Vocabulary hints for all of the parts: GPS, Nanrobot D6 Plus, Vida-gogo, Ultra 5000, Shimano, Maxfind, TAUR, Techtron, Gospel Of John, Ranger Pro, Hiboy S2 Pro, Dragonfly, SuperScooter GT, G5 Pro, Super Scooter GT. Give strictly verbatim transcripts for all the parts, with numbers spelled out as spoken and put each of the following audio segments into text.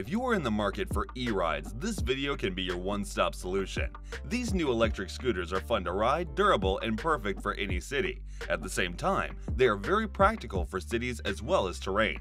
If you are in the market for e-rides, this video can be your one-stop solution. These new electric scooters are fun to ride, durable, and perfect for any city. At the same time, they are very practical for cities as well as terrains.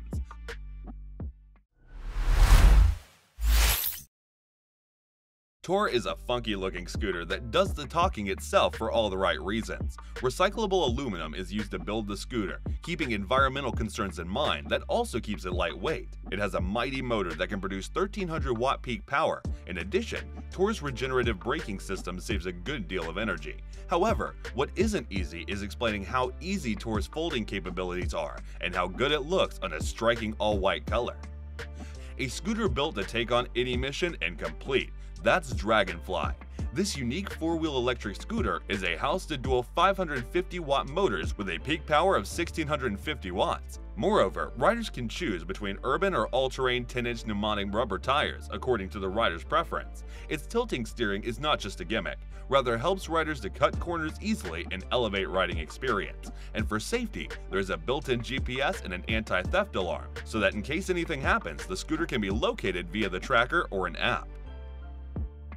TAUR is a funky-looking scooter that does the talking itself for all the right reasons. Recyclable aluminum is used to build the scooter, keeping environmental concerns in mind that also keeps it lightweight. It has a mighty motor that can produce thirteen hundred watt peak power. In addition, TAUR's regenerative braking system saves a good deal of energy. However, what isn't easy is explaining how easy TAUR's folding capabilities are and how good it looks on a striking all-white color. A scooter built to take on any mission and complete. That's Dragonfly. This unique four-wheel electric scooter is a housed to dual five hundred fifty watt motors with a peak power of sixteen hundred fifty watts. Moreover, riders can choose between urban or all-terrain ten inch pneumatic rubber tires, according to the rider's preference. Its tilting steering is not just a gimmick, rather helps riders to cut corners easily and elevate riding experience. And for safety, there's a built-in G P S and an anti-theft alarm, so that in case anything happens, the scooter can be located via the tracker or an app.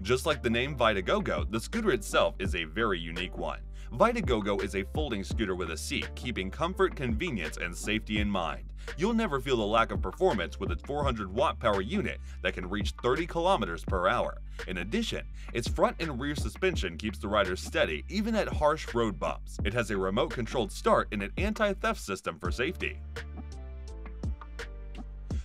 Just like the name Vida-gogo, the scooter itself is a very unique one. Vida-gogo is a folding scooter with a seat, keeping comfort, convenience, and safety in mind. You'll never feel the lack of performance with its four hundred watt power unit that can reach thirty kilometers per hour. In addition, its front and rear suspension keeps the rider steady even at harsh road bumps. It has a remote-controlled start and an anti-theft system for safety.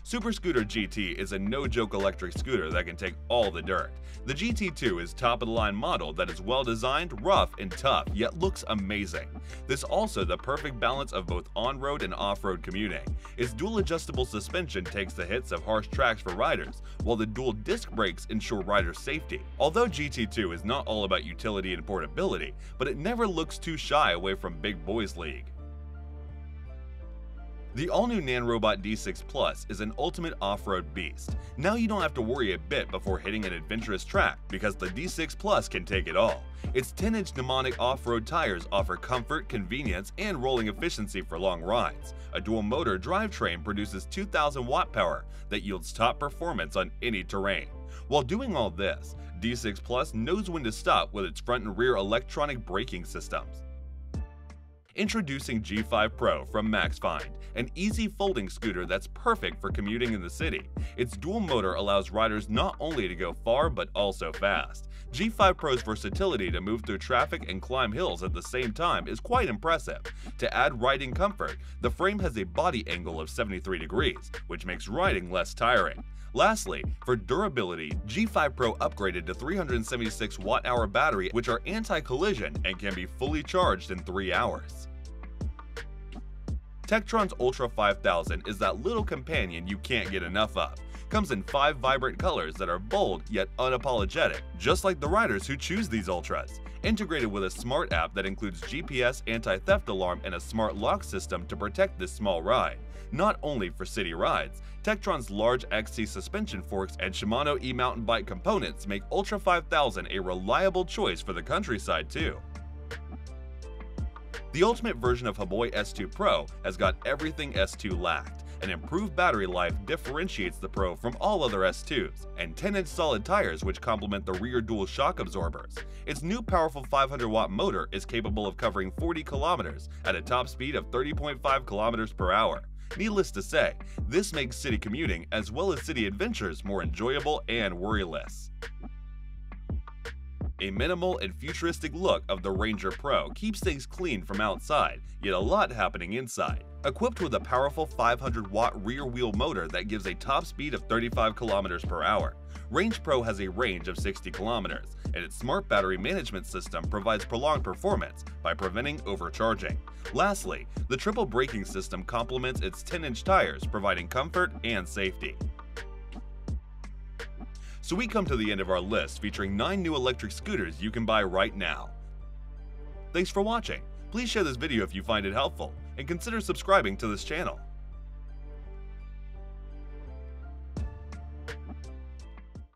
Super Scooter G T is a no-joke electric scooter that can take all the dirt. The G T two is top-of-the-line model that is well-designed, rough, and tough, yet looks amazing. There's also the perfect balance of both on-road and off-road commuting. Its dual-adjustable suspension takes the hits of harsh tracks for riders, while the dual disc brakes ensure rider safety. Although G T two is not all about utility and portability, but it never looks too shy away from Big Boys League. The all-new Nanrobot D six Plus is an ultimate off-road beast. Now you don't have to worry a bit before hitting an adventurous track because the D six Plus can take it all. Its ten inch pneumatic off-road tires offer comfort, convenience, and rolling efficiency for long rides. A dual-motor drivetrain produces two thousand watt power that yields top performance on any terrain. While doing all this, D six Plus knows when to stop with its front and rear electronic braking systems. Introducing G five Pro from Maxfind, an easy folding scooter that's perfect for commuting in the city. Its dual motor allows riders not only to go far but also fast. G five Pro's versatility to move through traffic and climb hills at the same time is quite impressive. To add riding comfort, the frame has a body angle of seventy-three degrees, which makes riding less tiring. Lastly, for durability, G five Pro upgraded to three hundred seventy-six watt hour battery, which are anti-collision and can be fully charged in three hours. Techtron's Ultra five thousand is that little companion you can't get enough of. Comes in five vibrant colors that are bold yet unapologetic, just like the riders who choose these Ultras. Integrated with a smart app that includes G P S, anti-theft alarm, and a smart lock system to protect this small ride. Not only for city rides, Techtron's large X C suspension forks and Shimano e-mountain bike components make Ultra five thousand a reliable choice for the countryside too. The ultimate version of Hiboy S two Pro has got everything S two lacked. An improved battery life differentiates the Pro from all other S twos, and ten inch solid tires which complement the rear dual shock absorbers. Its new powerful five hundred watt motor is capable of covering forty kilometers at a top speed of thirty point five kilometers per hour. Needless to say, this makes city commuting as well as city adventures more enjoyable and worryless. A minimal and futuristic look of the Ranger Pro keeps things clean from outside, yet a lot happening inside. Equipped with a powerful five hundred watt rear-wheel motor that gives a top speed of thirty-five kilometers per hour, Ranger Pro has a range of sixty kilometers, and its smart battery management system provides prolonged performance by preventing overcharging. Lastly, the triple braking system complements its ten inch tires, providing comfort and safety. So we come to the end of our list featuring nine new electric scooters you can buy right now. Thanks for watching. Please share this video if you find it helpful, and consider subscribing to this channel.